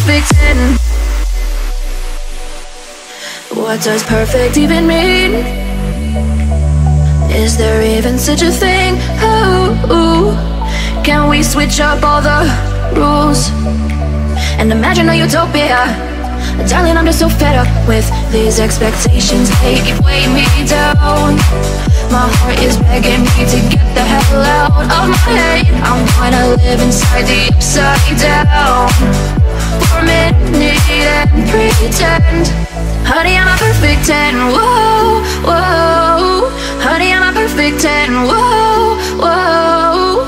perfection. What does perfect even mean? Is there even such a thing? Ooh, can we switch up all the rules and imagine a utopia? Darling, I'm just so fed up with these expectations. They keep weighing me down. My heart is begging me to get the hell out of my head. I'm gonna live inside the upside down for a minute and pretend. Honey, I'm a perfect 10, whoa, whoa. Honey, I'm a perfect 10, whoa, whoa.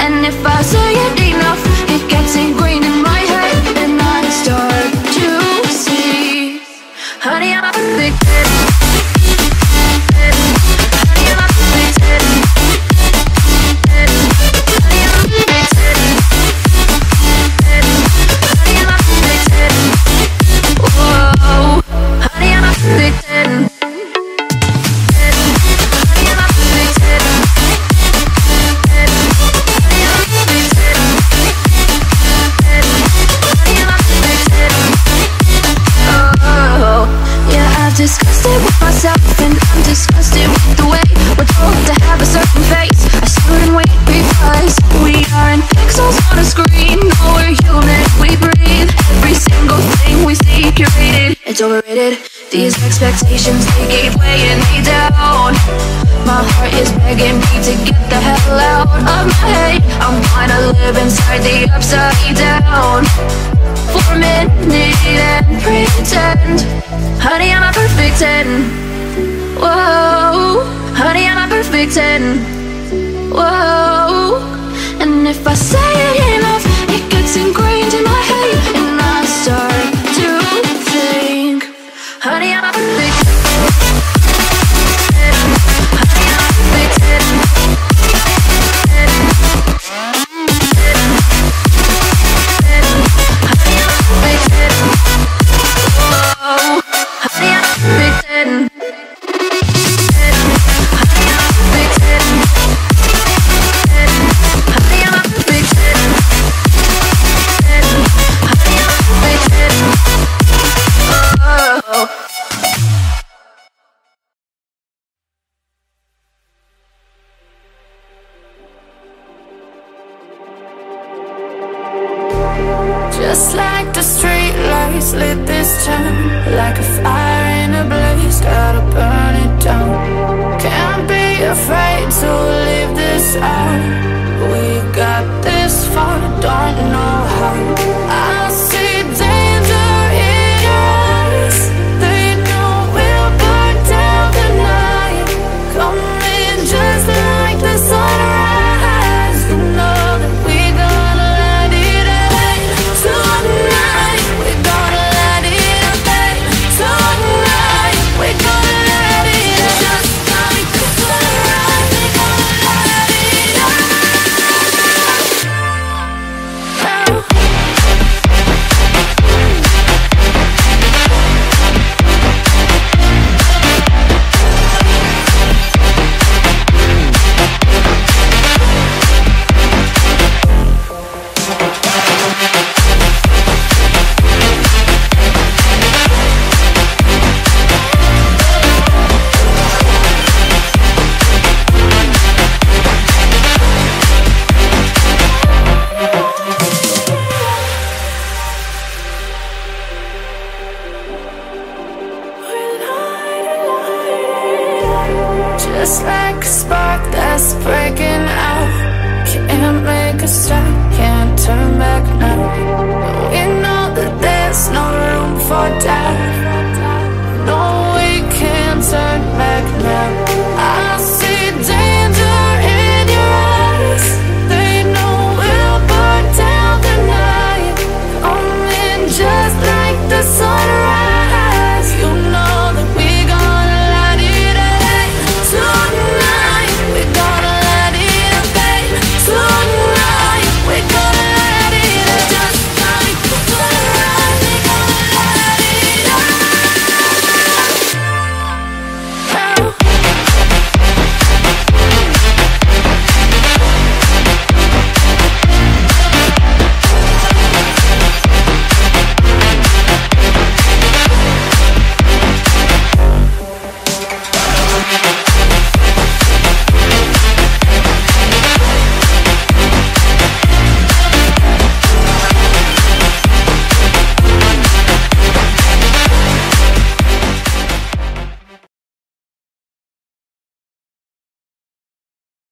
And if I say it enough, it gets ingrained in my head, and I start to honey, I'm a perfect 10. Honey, I'm a perfect 10. Honey, I'm a perfect 10. Honey, I'm a perfect 10. Whoa, honey, I'm a perfect 10. Honey, I'm a perfect 10. Honey, I'm a perfect 10. Honey, I'm a perfect 10. Oh. Yeah, I've disgusted with myself and I'm disgusted with the way we're told to have a certain face. I shouldn't wait because we aren't pixels on a screen. No, we're human, we breathe. Every single thing we see curated, it's overrated. These expectations, they keep weighing me down. My heart is begging me to get the hell out of my head. I'm gonna live inside the upside down for a minute and pretend. Honey, I'm a perfect 10. Whoa, honey, I'm a perfect 10. Whoa, and if I say it enough, it gets ingrained in my head, and I start to think, honey, I'm a perfect 10. Honey, I'm a perfect 10.